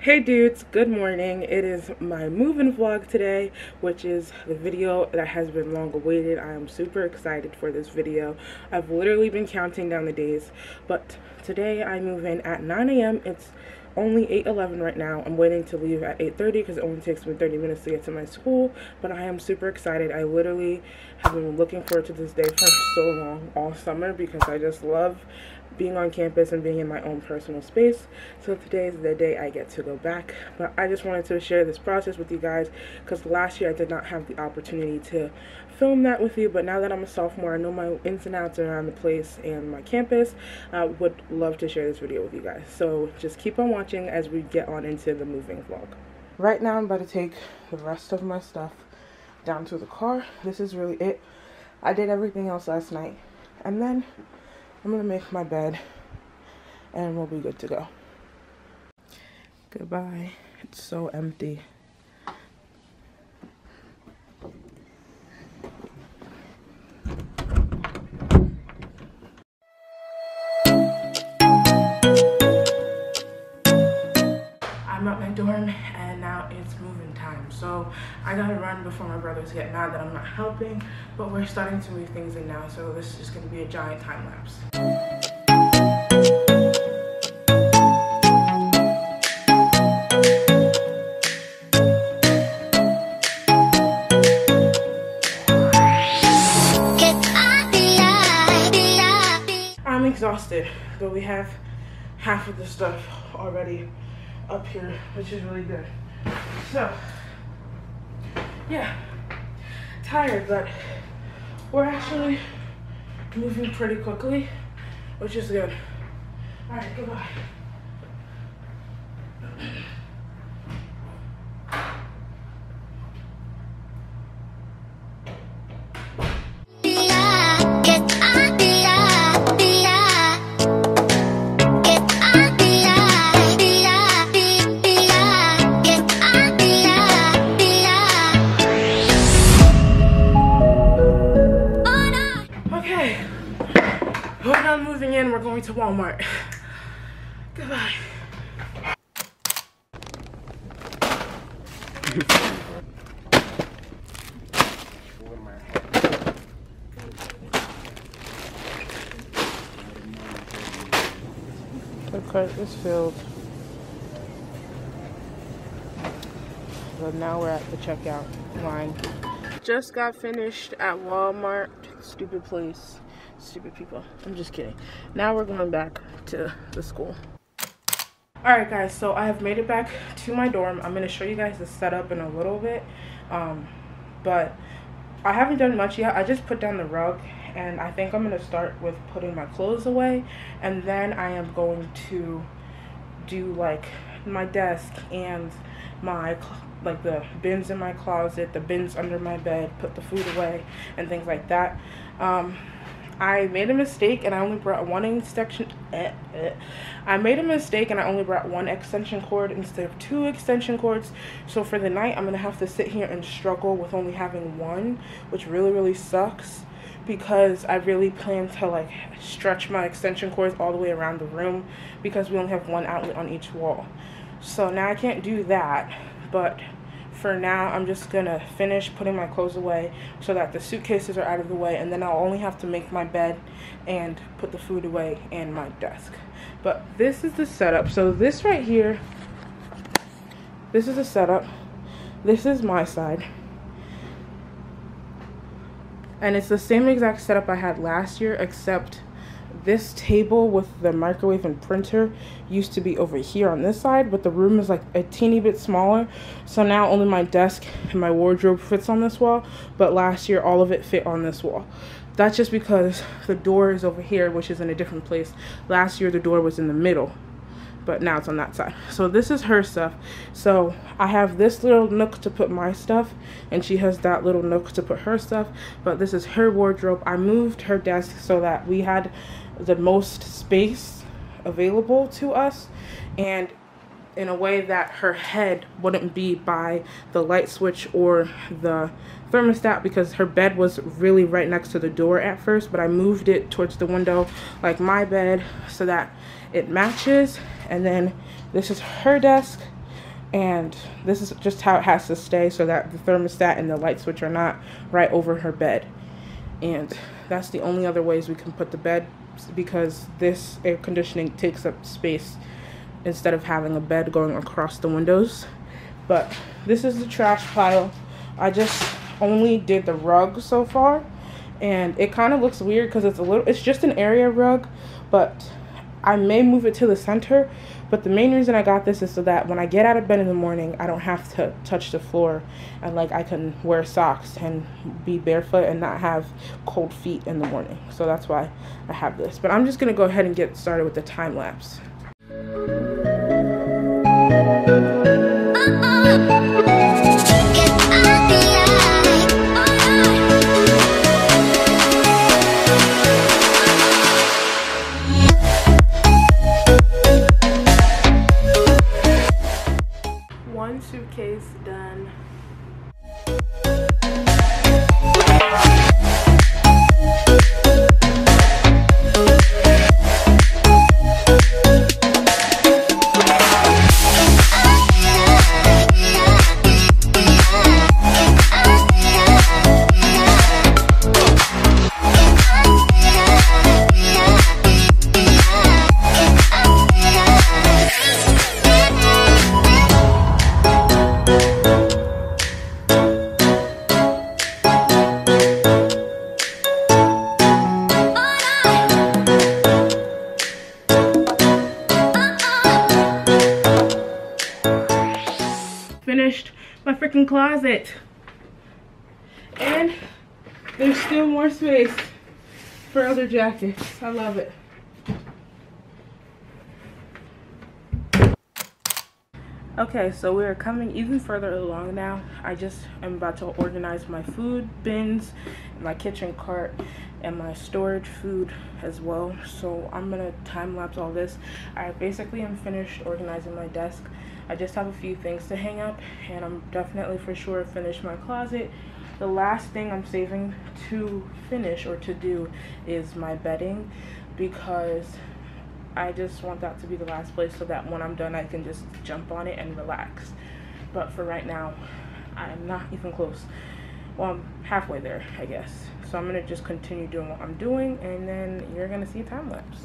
Hey dudes, good morning. It is my move-in vlog today, which is the video that has been long awaited. I am super excited for this video. I've literally been counting down the days, but today I move in at 9 a.m. It's only 8:11 right now. I'm waiting to leave at 8:30 because it only takes me 30 minutes to get to my school, but I am super excited. I literally have been looking forward to this day for so long, all summer, because I just love being on campus and being in my own personal space. So today is the day I get to go back, but I just wanted to share this process with you guys because last year I did not have the opportunity to film that with you, but now that I'm a sophomore, I know my ins and outs around the place and my campus. I would love to share this video with you guys, so just keep on watching as we get on into the moving vlog. Right now I'm about to take the rest of my stuff down to the car. This is really it. I did everything else last night, and then I'm gonna make my bed and we'll be good to go. Goodbye. It's so empty. I'm at my dorm and now it's moving time, so I gotta run before my brothers get mad that I'm not helping, but we're starting to move things in now, so this is just gonna be a giant time lapse. I'm exhausted, but we have half of the stuff already up here, which is really good. So yeah, tired, but we're actually moving pretty quickly, which is good. All right, goodbye. We're going to Walmart. Goodbye. The cart is filled. But now we're at the checkout line. Just got finished at Walmart. Stupid place. Stupid people. I'm just kidding. Now we're going back to the school. Alright guys, so I have made it back to my dorm. I'm going to show you guys the setup in a little bit, but I haven't done much yet. I just put down the rug and I think I'm going to start with putting my clothes away, and then I am going to do like my desk and my like the bins in my closet, the bins under my bed, put the food away and things like that. I made a mistake and I only brought one extension. I made a mistake and I only brought one extension cord instead of two extension cords. So for the night, I'm going to have to sit here and struggle with only having one, which really, really sucks because I really plan to like stretch my extension cords all the way around the room because we only have one outlet on each wall. So now I can't do that, but for now, I'm just gonna finish putting my clothes away so that the suitcases are out of the way, and then I'll only have to make my bed and put the food away and my desk. But this is the setup. So this right here, this is the setup. This is my side. And it's the same exact setup I had last year, except this table with the microwave and printer used to be over here on this side, but the room is like a teeny bit smaller, so now only my desk and my wardrobe fits on this wall, but last year all of it fit on this wall. That's just because the door is over here, which is in a different place. Last year the door was in the middle, but now it's on that side. So this is her stuff. So I have this little nook to put my stuff, and she has that little nook to put her stuff, but this is her wardrobe. I moved her desk so that we had the most space available to us, and in a way that her head wouldn't be by the light switch or the thermostat, because her bed was really right next to the door at first, but I moved it towards the window, like my bed, so that it matches. And then this is her desk, and this is just how it has to stay so that the thermostat and the light switch are not right over her bed. And that's the only other ways we can put the bed, because this air conditioning takes up space instead of having a bed going across the windows. But this is the trash pile. I just only did the rug so far, and it kind of looks weird because it's just an area rug, but I may move it to the center. But the main reason I got this is so that when I get out of bed in the morning, I don't have to touch the floor, and like I can wear socks and be barefoot and not have cold feet in the morning. So that's why I have this. But I'm just gonna go ahead and get started with the time lapse. One suitcase done. My freaking closet, and there's still more space for other jackets. I love it. Okay, so we are coming even further along now. I just am about to organize my food bins, my kitchen cart, and my storage food as well. So I'm gonna time lapse all this. I basically am finished organizing my desk. I just have a few things to hang up, and I'm definitely for sure finished my closet. The last thing I'm saving to finish or to do is my bedding, because I just want that to be the last place so that when I'm done I can just jump on it and relax. But for right now, I'm not even close. Well, I'm halfway there, I guess. So I'm gonna just continue doing what I'm doing, and then you're gonna see a time lapse.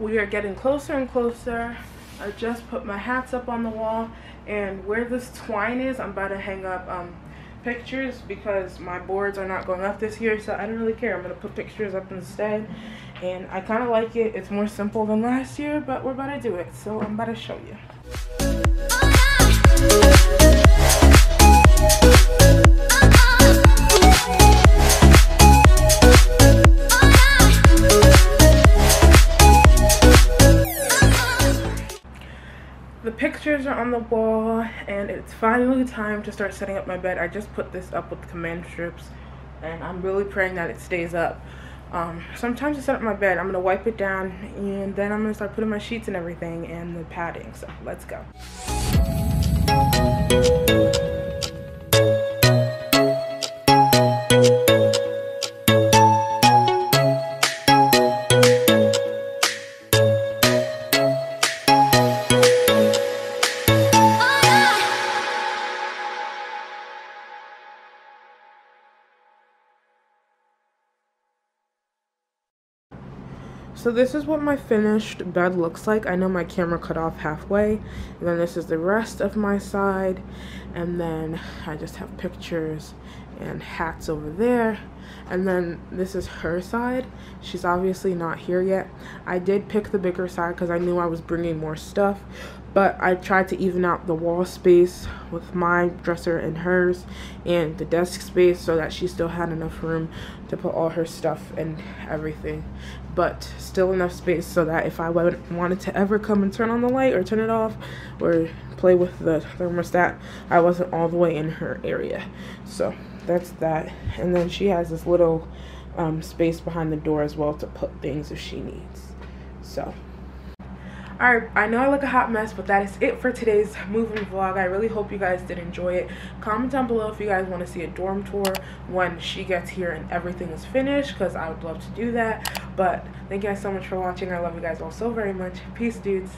We are getting closer and closer. I just put my hats up on the wall, and where this twine is, I'm about to hang up pictures, because my boards are not going up this year, so I don't really care. I'm gonna put pictures up instead, and I kind of like it. It's more simple than last year, but we're about to do it, so I'm about to show you. The pictures are on the wall, and it's finally time to start setting up my bed. I just put this up with command strips, and I'm really praying that it stays up. Sometimes I set up my bed, I'm gonna wipe it down, and then I'm gonna start putting my sheets and everything and the padding. So let's go. So this is what my finished bed looks like. I know my camera cut off halfway, and then this is the rest of my side, and then I just have pictures and hats over there, and then this is her side. She's obviously not here yet. I did pick the bigger side because I knew I was bringing more stuff, but I tried to even out the wall space with my dresser and hers and the desk space so that she still had enough room to put all her stuff and everything, but still enough space so that if I wanted to ever come and turn on the light or turn it off or play with the thermostat, I wasn't all the way in her area. So that's that. And then she has this little space behind the door as well to put things if she needs. So alright, I know I look a hot mess, but that is it for today's moving vlog. I really hope you guys did enjoy it. Comment down below if you guys want to see a dorm tour when she gets here and everything is finished, because I would love to do that. But thank you guys so much for watching. I love you guys all so very much. Peace, dudes.